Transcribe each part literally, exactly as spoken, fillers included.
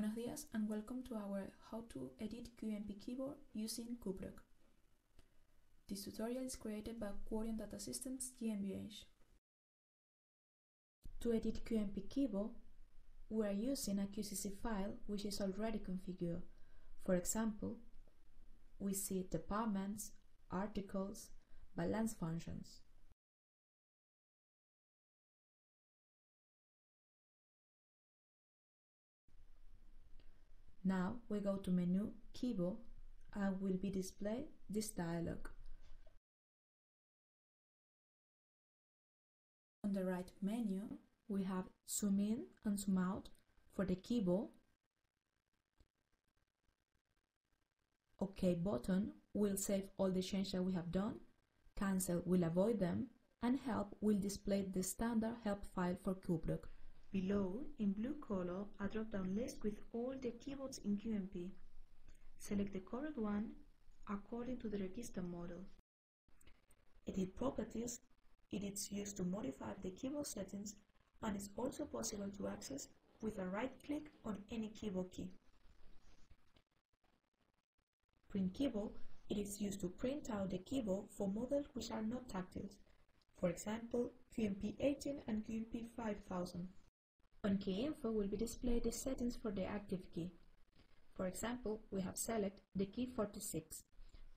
Buenos dias and welcome to our How to Edit Q M P Keyboard using QProg. This tutorial is created by QUORiON Data Systems GmbH. To edit Q M P Keyboard, we are using a Q C C file which is already configured. For example, we see departments, articles, balance functions. Now we go to Menu, Keyboard, and will be displayed this dialog. On the right menu, we have Zoom in and Zoom out for the keyboard. OK button will save all the changes that we have done. Cancel will avoid them, and Help will display the standard help file for QProg. Below, in blue color, a drop-down list with all the keyboards in Q M P. Select the correct one according to the register model. Edit properties. It is used to modify the keyboard settings and is also possible to access with a right-click on any keyboard key. Print keyboard. It is used to print out the keyboard for models which are not tactile, for example, Q M P eighteen and Q M P five thousand. On key info will be displayed the settings for the active key. For example, we have selected the key forty-six,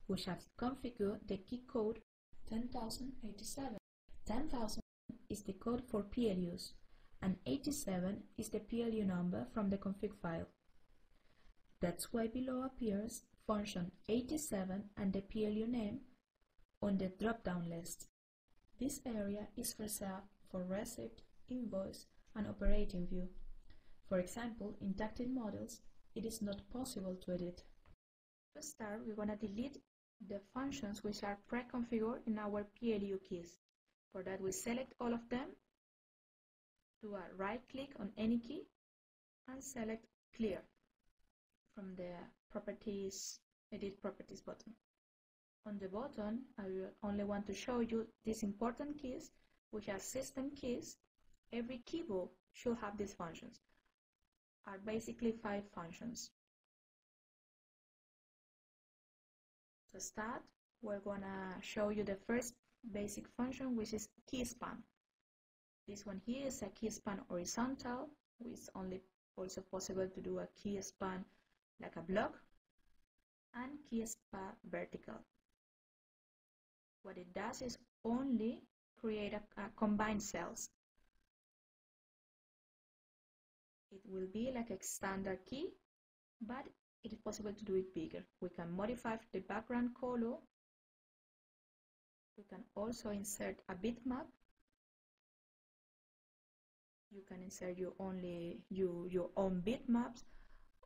which has configured the key code ten thousand eighty-seven. ten thousand is the code for P L Us, and eighty-seven is the P L U number from the config file. That's why below appears function eighty-seven and the P L U name on the drop-down list. This area is reserved for receipt, invoice, and operating view. For example, in tactile models, it is not possible to edit. To start, we want to delete the functions which are pre-configured in our P L U keys. For that, we select all of them, do a right-click on any key, and select Clear from the Properties, Edit Properties button. On the bottom, I will only want to show you these important keys, which are system keys. Every keyboard should have these functions, are basically five functions. To start, we're gonna show you the first basic function, which is keyspan. This one here is a keyspan horizontal, which is only also possible to do a keyspan like a block, and keyspan vertical. What it does is only create a, a combined cells. It will be like a standard key, but it is possible to do it bigger. We can modify the background color. We can also insert a bitmap. You can insert your only you your own bitmaps,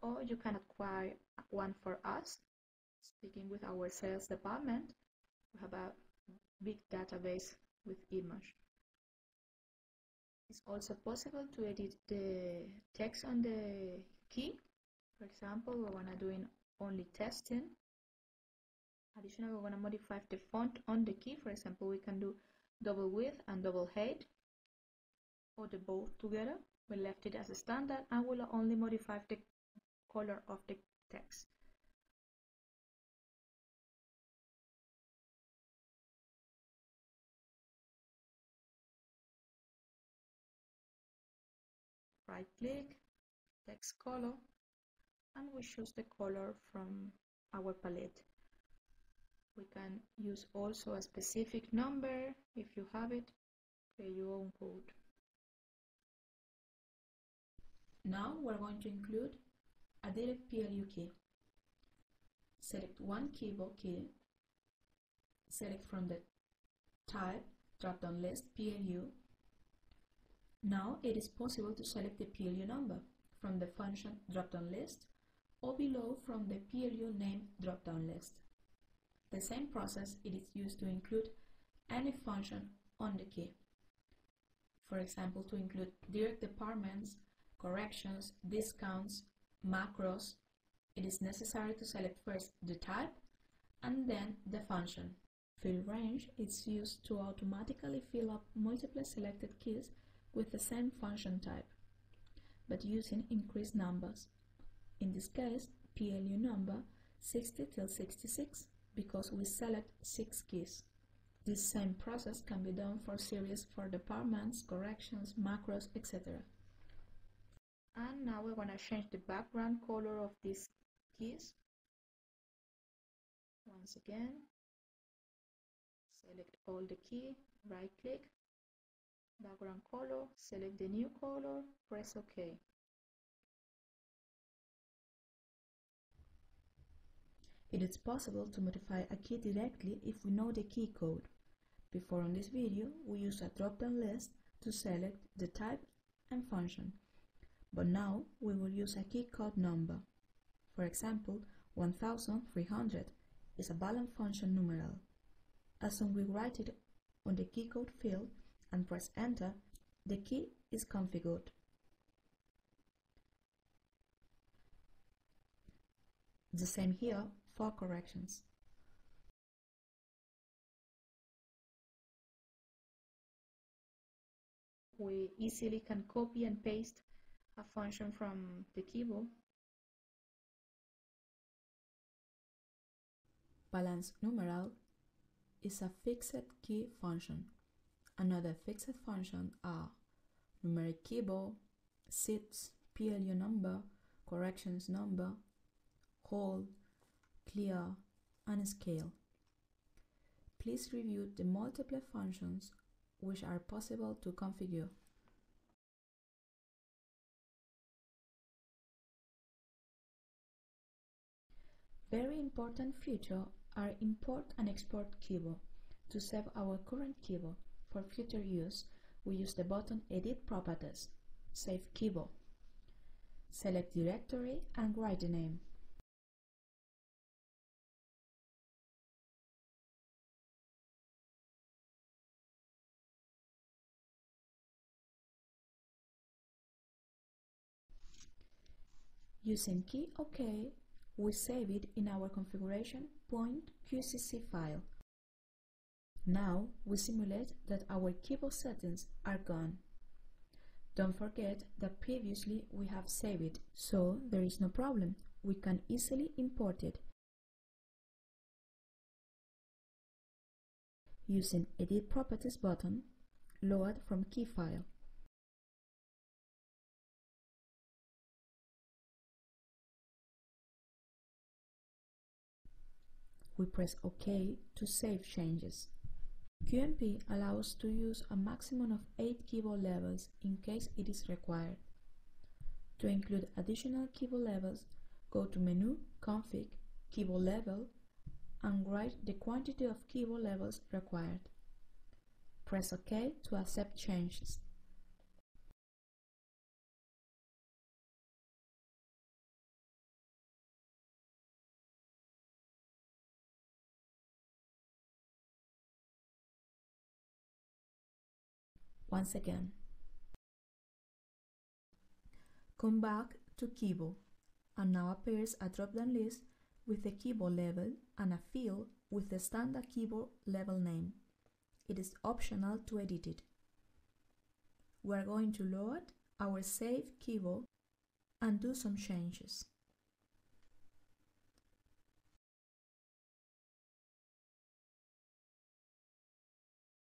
or you can acquire one for us. Speaking with our sales department, we have a big database with image. It's also possible to edit the text on the key. For example, we want to do in only testing. Additionally, we want to modify the font on the key. For example, we can do double width and double height, or the both together. We left it as a standard and will only modify the color of the text. Right click, text color, and we choose the color from our palette. We can use also a specific number if you have it, create your own code. Now we're going to include a direct P L U key. Select one keyboard key, select from the type drop down list P L U. Now it is possible to select the P L U number from the function drop-down list or below from the P L U name drop-down list. The same process it is used to include any function on the key. For example, to include direct departments, corrections, discounts, macros, it is necessary to select first the type and then the function. Fill range is used to automatically fill up multiple selected keys with the same function type, but using increased numbers. in this case P L U number sixty till sixty-six, because we select six keys. This same process can be done for series for departments, corrections, macros, et cetera. And now we're going to change the background color of these keys. Once again, select all the key, right click, background color, select the new color, press OK. It is possible to modify a key directly if we know the key code. Before in this video, we used a drop-down list to select the type and function. But now we will use a key code number. For example, one thousand three hundred is a boolean function numeral. As soon as we write it on the key code field and press enter, the key is configured. The same here for corrections. We easily can copy and paste a function from the keyboard. Balance numeral is a fixed key function. Another fixed function are numeric keyboard, seats, P L U number, corrections number, hold, clear, and scale. Please review the multiple functions which are possible to configure. Very important feature are import and export keyboard. To save our current keyboard for future use, we use the button Edit Properties, Save Keyboard. Select Directory and write the name. Using key OK, we save it in our configuration point Q C C file. Now we simulate that our keyboard settings are gone. Don't forget that previously we have saved it, so there is no problem, we can easily import it. Using Edit Properties button, load from key file. We press OK to save changes. Q M P allows to use a maximum of eight keyboard levels in case it is required. To include additional keyboard levels, go to Menu, Config, Keyboard Level, and write the quantity of keyboard levels required. Press OK to accept changes. Once again, come back to keyboard, and now appears a drop-down list with the keyboard level and a field with the standard keyboard level name. It is optional to edit it. We are going to load our saved keyboard and do some changes.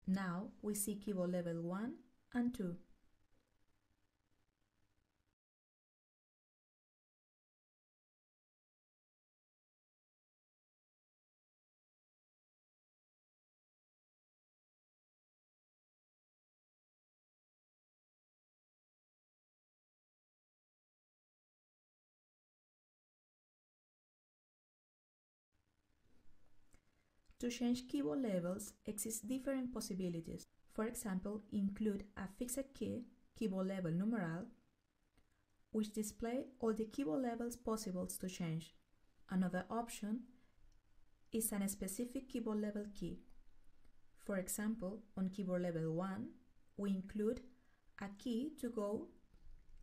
Now we see keyboard level one and two. To change keyboard levels exist different possibilities. For example, include a fixed key, keyboard level numeral, which displays all the keyboard levels possible to change. Another option is an specific keyboard level key. For example, on keyboard level one, we include a key to go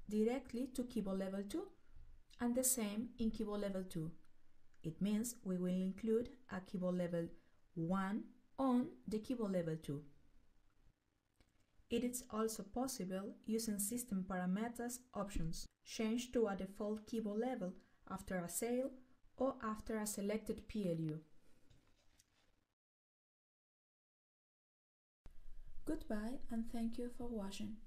directly to keyboard level two, and the same in keyboard level two. It means we will include a keyboard level one on the keyboard level two. It is also possible using system parameters options, change to a default keyboard level after a sale or after a selected P L U. Goodbye and thank you for watching.